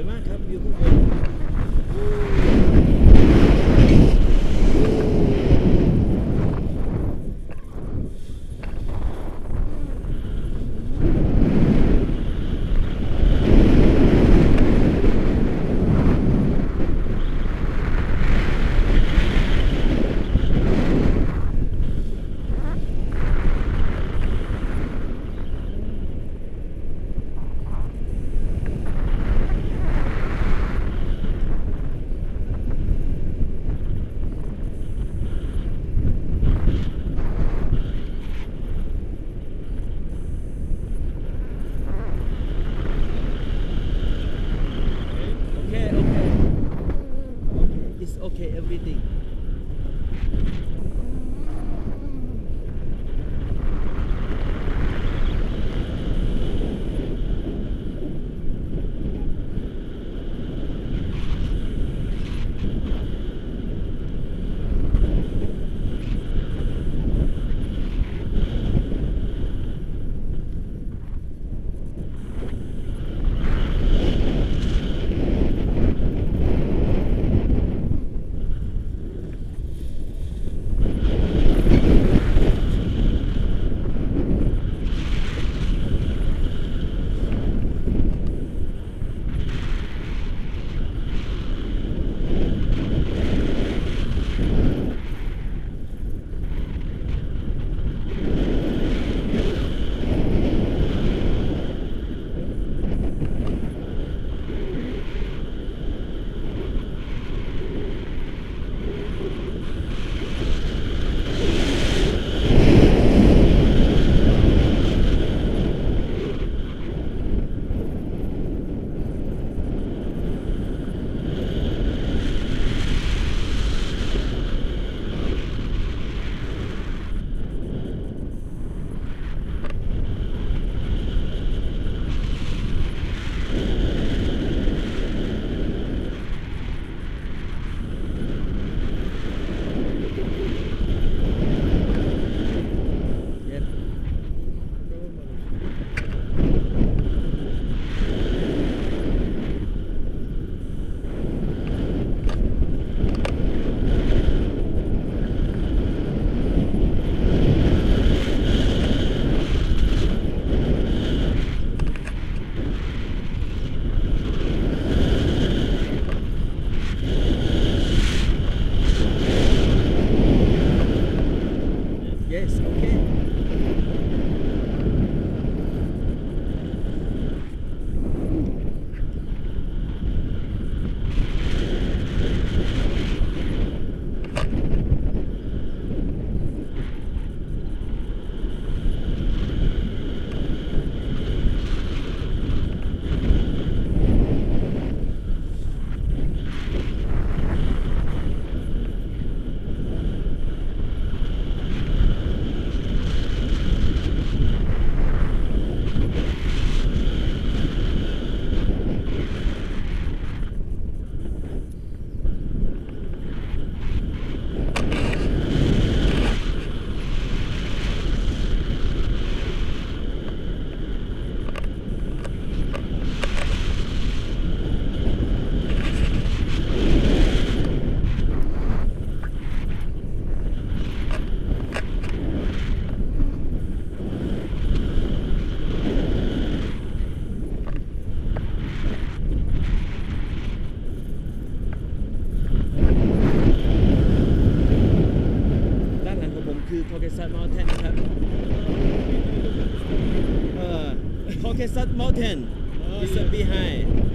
วยมากครับวิวข้างบนOkay, everything. Caucasus Mountain is behind.